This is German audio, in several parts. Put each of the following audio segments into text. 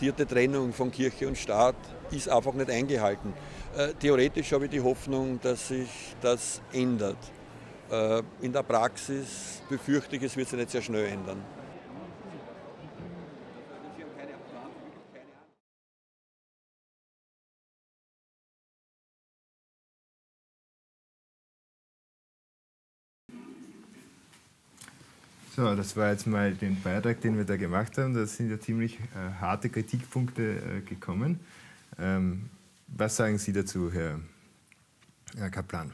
akzeptierte Trennung von Kirche und Staat ist einfach nicht eingehalten. Theoretisch habe ich die Hoffnung, dass sich das ändert. In der Praxis befürchte ich, es wird sich nicht sehr schnell ändern. So, das war jetzt mal den Beitrag, den wir da gemacht haben. Da sind ja ziemlich harte Kritikpunkte gekommen. Was sagen Sie dazu, Herr Kaplan?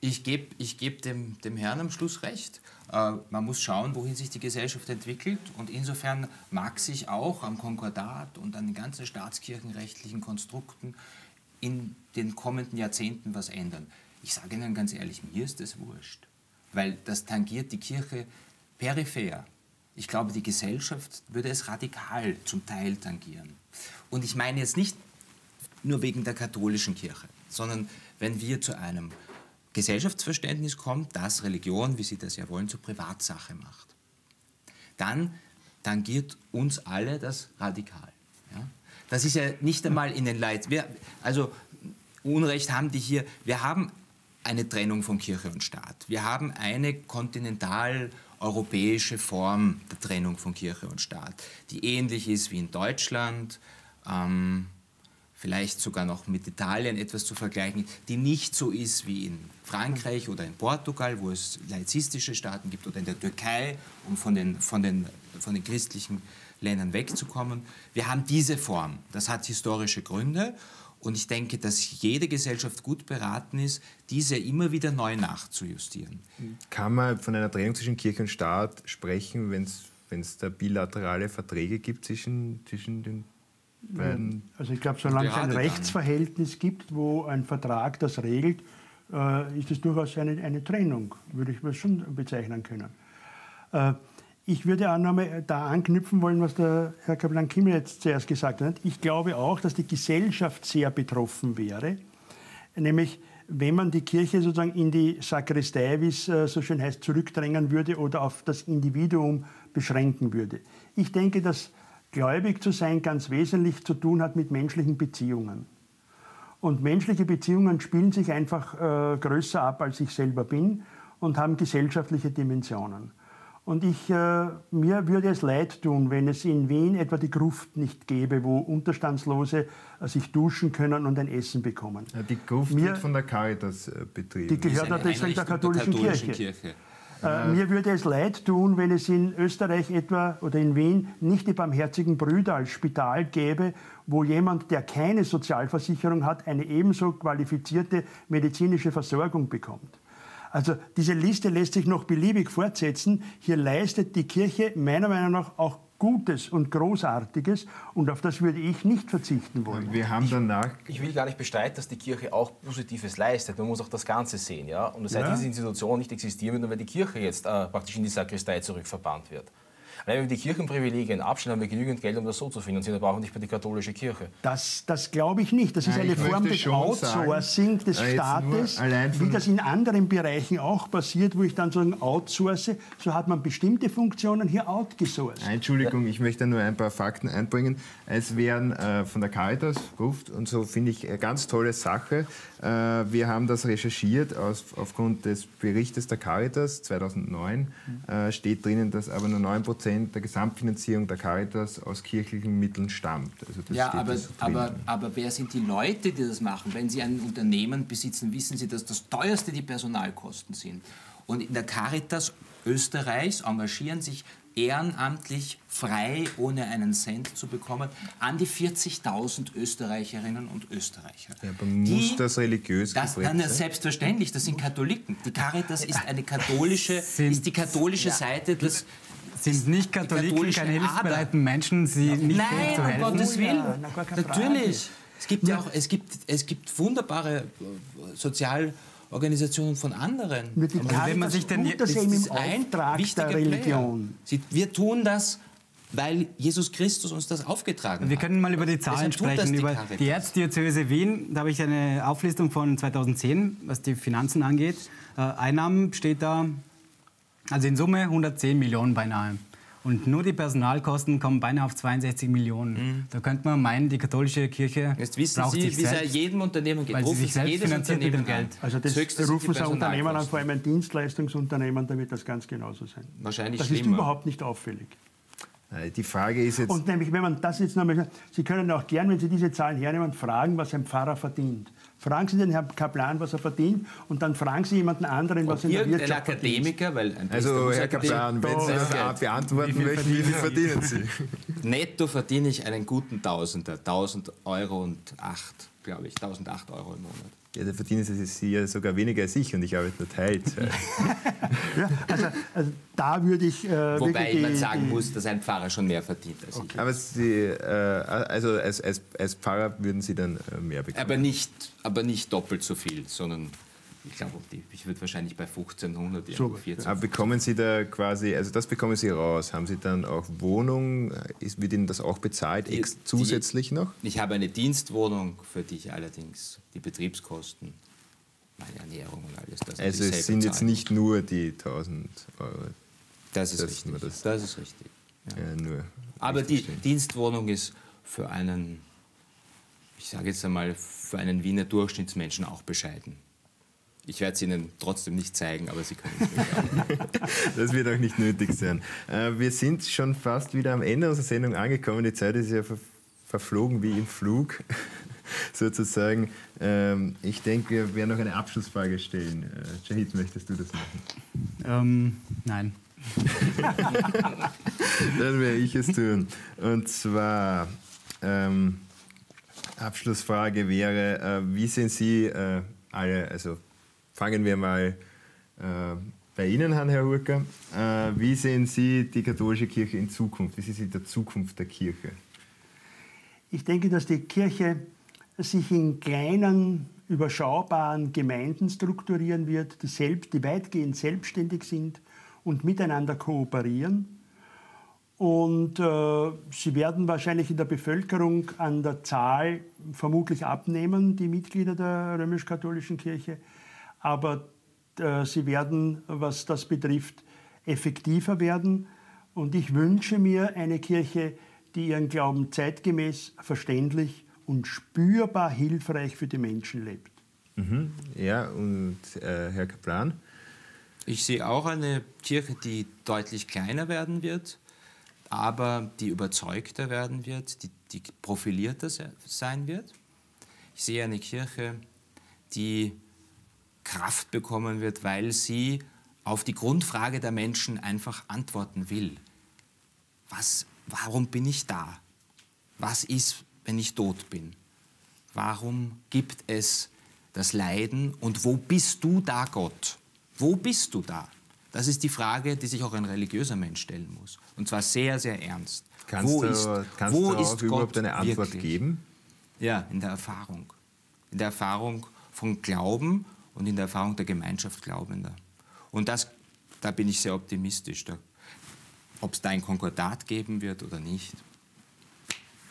Ich geb dem Herrn am Schluss recht. Man muss schauen, wohin sich die Gesellschaft entwickelt. Und insofern mag sich auch am Konkordat und an den ganzen staatskirchenrechtlichen Konstrukten in den kommenden Jahrzehnten was ändern. Ich sage Ihnen ganz ehrlich, mir ist das wurscht. Weil das tangiert die Kirche peripher. Ich glaube, die Gesellschaft würde es radikal zum Teil tangieren. Und ich meine jetzt nicht nur wegen der katholischen Kirche, sondern wenn wir zu einem Gesellschaftsverständnis kommen, dass Religion, wie Sie das ja wollen, zur Privatsache macht, dann tangiert uns alle das radikal. Ja? Das ist ja nicht einmal in den Also Unrecht haben die hier. Wir haben eine Trennung von Kirche und Staat. Wir haben eine kontinental-europäische Form der Trennung von Kirche und Staat, die ähnlich ist wie in Deutschland, vielleicht sogar noch mit Italien etwas zu vergleichen, die nicht so ist wie in Frankreich oder in Portugal, wo es laizistische Staaten gibt, oder in der Türkei, um von den christlichen Ländern wegzukommen. Wir haben diese Form. Das hat historische Gründe. Und ich denke, dass jede Gesellschaft gut beraten ist, diese immer wieder neu nachzujustieren. Kann man von einer Trennung zwischen Kirche und Staat sprechen, wenn es da bilaterale Verträge gibt zwischen den beiden? Also ich glaube, solange es ein Rechtsverhältnis gibt, wo ein Vertrag das regelt, ist es durchaus eine Trennung, würde ich das schon bezeichnen können. Ich würde auch nochmal da anknüpfen wollen, was der Herr Kaplan-Kimmel jetzt zuerst gesagt hat. Ich glaube auch, dass die Gesellschaft sehr betroffen wäre. Nämlich, wenn man die Kirche sozusagen in die Sakristei, wie es so schön heißt, zurückdrängen würde oder auf das Individuum beschränken würde. Ich denke, dass gläubig zu sein ganz wesentlich zu tun hat mit menschlichen Beziehungen. Und menschliche Beziehungen spielen sich einfach größer ab, als ich selber bin, und haben gesellschaftliche Dimensionen. Und mir würde es leid tun, wenn es in Wien etwa die Gruft nicht gäbe, wo Unterstandslose sich duschen können und ein Essen bekommen. Ja, die Gruft wird von der Caritas betrieben. Die gehört natürlich der katholischen Kirche. Mir würde es leid tun, wenn es in Österreich etwa oder in Wien nicht die barmherzigen Brüder als Spital gäbe, wo jemand, der keine Sozialversicherung hat, eine ebenso qualifizierte medizinische Versorgung bekommt. Also diese Liste lässt sich noch beliebig fortsetzen. Hier leistet die Kirche meiner Meinung nach auch Gutes und Großartiges, und auf das würde ich nicht verzichten wollen. Wir haben danach ich will gar nicht bestreiten, dass die Kirche auch Positives leistet. Man muss auch das Ganze sehen. Ja? Und seit diese Institution nicht existieren wird, und wenn die Kirche jetzt praktisch in die Sakristei zurückverbannt wird. Wenn wir die Kirchenprivilegien abstellen, haben wir genügend Geld, um das so zu finanzieren. Da brauchen wir nicht bei die katholische Kirche. Das glaube ich nicht. Das ist eine Form des Outsourcing des Staates, wie das in anderen Bereichen auch passiert, wo ich dann sozusagen outsource. So hat man bestimmte Funktionen hier outgesourced. Entschuldigung, ich möchte nur ein paar Fakten einbringen. Es wären von der Caritas ruft, und so finde ich eine ganz tolle Sache. Wir haben das recherchiert aufgrund des Berichtes der Caritas 2009. Steht drinnen, dass aber nur 9% der Gesamtfinanzierung der Caritas aus kirchlichen Mitteln stammt. Also das aber wer sind die Leute, die das machen? Wenn Sie ein Unternehmen besitzen, wissen Sie, dass das teuerste die Personalkosten sind. Und in der Caritas Österreichs engagieren sich ehrenamtlich, frei, ohne einen Cent zu bekommen, an die 40.000 Österreicherinnen und Österreicher. Ja, aber muss das religiös geprägt sein? Selbstverständlich, das sind Katholiken. Die Caritas ist die katholische Seite des... Sind nicht Katholiken keine hilfsbereiten Menschen, sie nicht zu helfen? Nein, um Gottes Willen. Natürlich. Es gibt wunderbare Sozialorganisationen von anderen. Wenn man sich denn das ist ein wichtiger Religion. Wir tun das, weil Jesus Christus uns das aufgetragen hat. Wir können mal über die Zahlen sprechen. Über die Erzdiözese Wien, da habe ich eine Auflistung von 2010, was die Finanzen angeht. Einnahmen steht da... Also in Summe 110 Millionen beinahe. Und nur die Personalkosten kommen beinahe auf 62 Millionen. Mhm. Da könnte man meinen, die katholische Kirche braucht sich selbst. Jetzt wissen Sie, wie es ja jedem Unternehmen geht. Weil sie sich selbst finanziert mit dem Geld. Also das rufen Sie ein Unternehmen an, vor allem ein Dienstleistungsunternehmen, da wird das ganz genauso sein. Wahrscheinlich schlimmer. Das ist überhaupt nicht auffällig. Die Frage ist jetzt... Und nämlich, wenn man das jetzt nochmal sagt, Sie können auch gern, wenn Sie diese Zahlen hernehmen, fragen, was ein Pfarrer verdient. Fragen Sie den Herrn Kaplan, was er verdient, und dann fragen Sie jemanden anderen, was er verdient. Ein Akademiker, weil ein Also Herr Kaplan, wenn Sie das beantworten möchten, wie viel verdienen Sie? Netto verdiene ich einen guten Tausender, 1.008 €, glaube ich, 1.008 € im Monat. Ja, da verdienen Sie ja sogar weniger als ich, und ich arbeite nur Teilzeit. Ja, also da würde ich... Wobei jemand sagen muss, dass ein Pfarrer schon mehr verdient als okay. ich. Aber Sie, also als Pfarrer würden Sie dann mehr bekommen? Aber nicht doppelt so viel, sondern ich glaube, ich würde wahrscheinlich bei 1.500 € so, 14. Aber bekommen Sie da quasi, also das bekommen Sie raus, haben Sie dann auch Wohnung, wird Ihnen das auch bezahlt, zusätzlich noch? Ich habe eine Dienstwohnung, für die ich allerdings die Betriebskosten, meine Ernährung und alles das. Also es sind jetzt nicht nur die 1.000 €. Das ist richtig, das ist richtig. Ja. Ja, nur aber richtig die Dienstwohnung ist für einen, ich sage jetzt einmal, für einen Wiener Durchschnittsmenschen auch bescheiden. Ich werde es Ihnen trotzdem nicht zeigen, aber Sie können es mir sagen. Das wird auch nicht nötig sein. Wir sind schon fast wieder am Ende unserer Sendung angekommen. Die Zeit ist ja verflogen wie im Flug, sozusagen. Ich denke, wir werden noch eine Abschlussfrage stellen. Cahit, möchtest du das machen? Nein. Dann werde ich es tun. Und zwar, Abschlussfrage wäre, wie sehen Sie alle, also fangen wir mal bei Ihnen an, Herr Hurka. Wie sehen Sie die katholische Kirche in Zukunft? Wie sehen Sie die Zukunft der Kirche? Ich denke, dass die Kirche sich in kleinen, überschaubaren Gemeinden strukturieren wird, die weitgehend selbstständig sind und miteinander kooperieren. Und sie werden wahrscheinlich in der Bevölkerung an der Zahl vermutlich abnehmen, die Mitglieder der römisch-katholischen Kirche. Aber sie werden, was das betrifft, effektiver werden. Und ich wünsche mir eine Kirche, die ihren Glauben zeitgemäß, verständlich und spürbar hilfreich für die Menschen lebt. Mhm. Ja, und Herr Kaplan? Ich sehe auch eine Kirche, die deutlich kleiner werden wird, aber die überzeugter werden wird, die profilierter sein wird. Ich sehe eine Kirche, die Kraft bekommen wird, weil sie auf die Grundfrage der Menschen einfach antworten will. Warum bin ich da? Was ist, wenn ich tot bin? Warum gibt es das Leiden? Und wo bist du da, Gott? Wo bist du da? Das ist die Frage, die sich auch ein religiöser Mensch stellen muss. Und zwar sehr, sehr ernst. Kannst du überhaupt eine Antwort geben? Ja, in der Erfahrung. In der Erfahrung von Glauben und in der Erfahrung der Gemeinschaft Glaubender. Und da bin ich sehr optimistisch. Ob es da ein Konkordat geben wird oder nicht,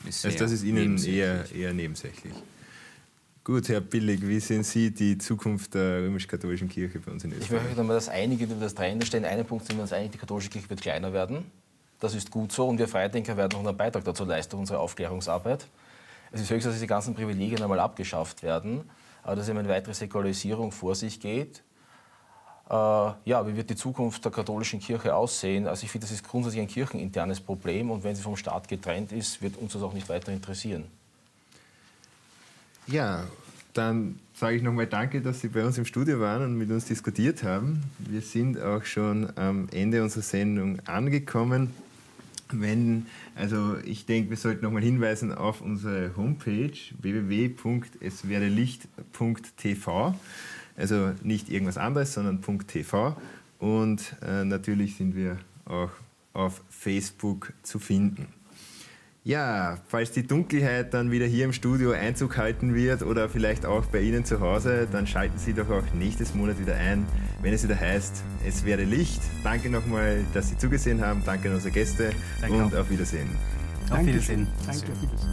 ist sehr das ist Ihnen eher nebensächlich. Gut, Herr Bilik, wie sehen Sie die Zukunft der römisch-katholischen Kirche bei uns in Österreich? Ich möchte nochmal das Einige über das Trennende stellen. Einen Punkt sind wir uns einig, die katholische Kirche wird kleiner werden. Das ist gut so, und wir Freidenker werden auch einen Beitrag dazu leisten, unsere Aufklärungsarbeit. Es ist höchstens, dass die ganzen Privilegien einmal abgeschafft werden, aber dass eben eine weitere Säkularisierung vor sich geht. Ja, wie wird die Zukunft der katholischen Kirche aussehen? Also ich finde, das ist grundsätzlich ein kircheninternes Problem, und wenn sie vom Staat getrennt ist, wird uns das auch nicht weiter interessieren. Ja, dann sage ich nochmal danke, dass Sie bei uns im Studio waren und mit uns diskutiert haben. Wir sind auch schon am Ende unserer Sendung angekommen. Also ich denke, wir sollten nochmal hinweisen auf unsere Homepage www.eswerdelicht.tv. Also nicht irgendwas anderes, sondern .tv. Und natürlich sind wir auch auf Facebook zu finden. Ja, falls die Dunkelheit dann wieder hier im Studio Einzug halten wird oder vielleicht auch bei Ihnen zu Hause, dann schalten Sie doch auch nächstes Monat wieder ein, wenn es wieder heißt, es werde Licht. Danke nochmal, dass Sie zugesehen haben. Danke an unsere Gäste. Danke und auf Wiedersehen. Auf Wiedersehen. Danke. Auf Wiedersehen.